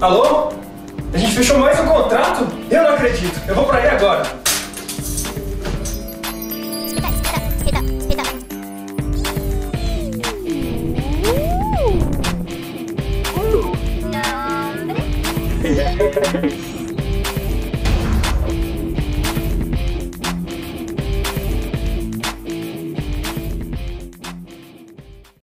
Alô? A gente fechou mais um contrato? Eu não acredito. Eu vou pra aí agora.